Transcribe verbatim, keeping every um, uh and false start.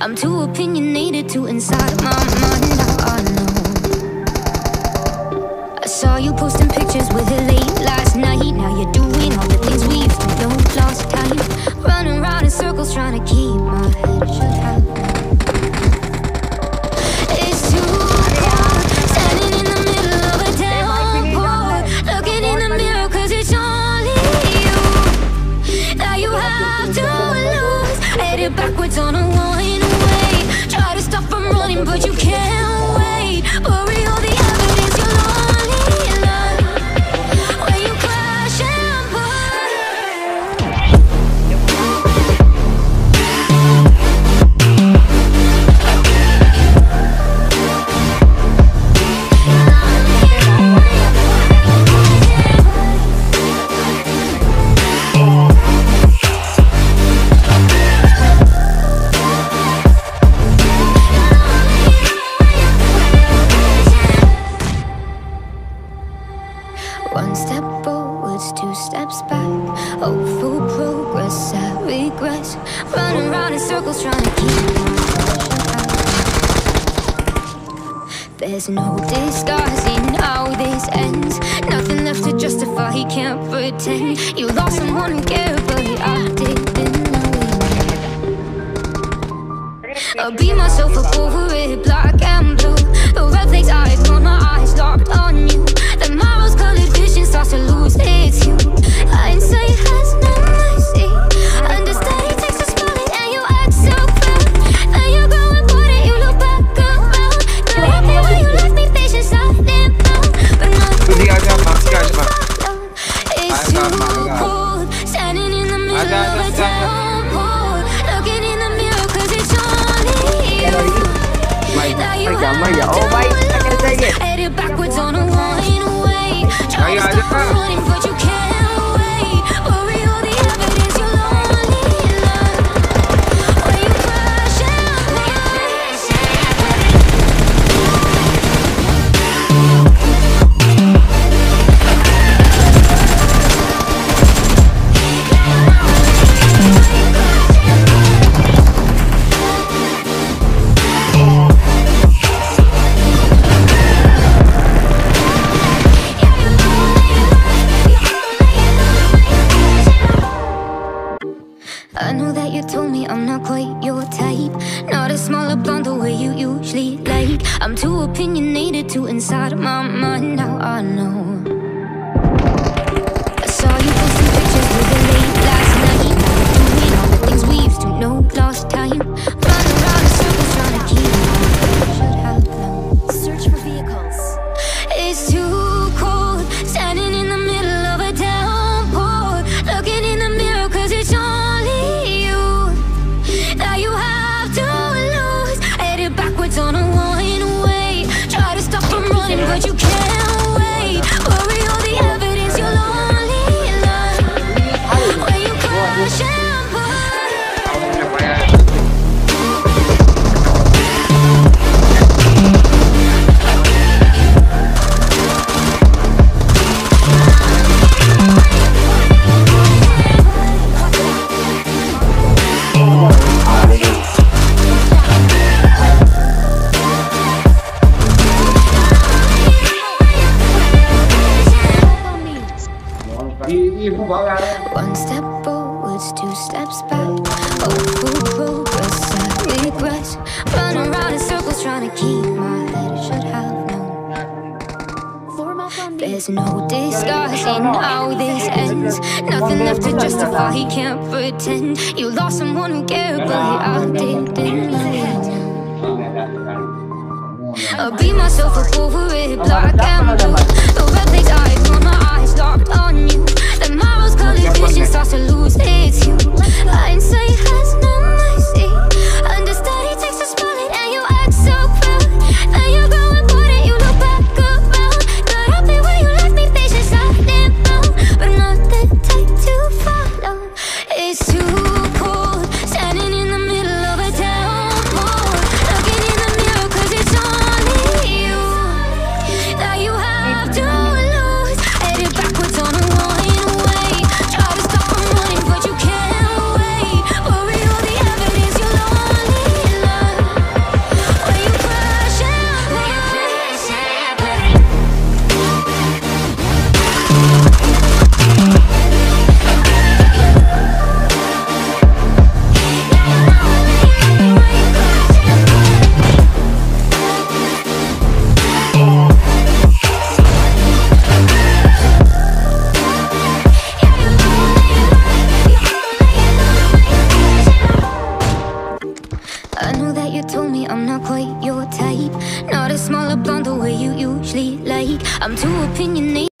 I'm too opinionated to inside my mind. I know I saw you posting pictures with her late last night. Now you're doing all the things we've done, don't lost time. Running around in circles trying to keep my head shut. It's too loud, standing in the middle of a downpour, looking in the mirror cause it's only you that you have to lose. Headed backwards on a one-way, try to stop from running but you can't wait. Worry all the evidence, you're lonely enough when you crash and burn. One step forwards, two steps back. Hopeful progress, I regress. Running around in circles trying to keep out. There's no disguising how this ends. Nothing left to justify, he can't pretend. You lost someone who cared, but I didn't know it. I'll beat myself up over it, black and blue. The red flags I ignore, my eyes locked on you. Tomorrow's colored vision starts to lose its hue. Hindsight has no mercy. Understanding takes a spelling, and you act so proud. And you're growing bored, you look back around. You're happy where you left me, patience out and out. But nothing you found. It's too cold, standing in the middle of a downpour, looking in the mirror cause it's only you that you have to lose. Headed backwards on a one-way. Now you have running, but you can't wait. Worry all the evidence, you're lonely love. When you crash and burn. I know that you told me I'm not quite your type. Not a smaller blonde the way you usually like. I'm too opinionated to inside my mind. Now I know I saw you posting pictures with her late last night. Doing all the things we used to, no lost time. Running around in circles trying to keep up. Search for vehicles. It's too cold, standing in the middle of a downpour, looking in the mirror cause it's on. On a one-way, try to stop from running, but you can't wait. Worry all the evidence, you're lonely love. When you crash and burn. One step forwards, two steps back. Hopeful progress, I regress. Running around in circles trying to keep my head. I should have known. There's no disguising how this ends. Nothing left to justify, he can't pretend. You lost someone who cared, but I didn't know. I'll beat myself up over it, black and blue. The red things I ignore, my eyes locked on you. Tomorrow's colored vision starts to lose its hue. Hindsight has no mercy. Understanding takes a spelling, and you act so proud. And you're growing bored, and you look back around. Got happy where you left me, patience out and out. But not the type to follow. It's too cold, standing in the middle of a downpour, looking in the mirror cause it's only you that you have to lose. Headed backwards on a one-way, try to stop from running. me, I'm not quite your type. Not a smaller blonde the way you usually like. I'm too opinionated.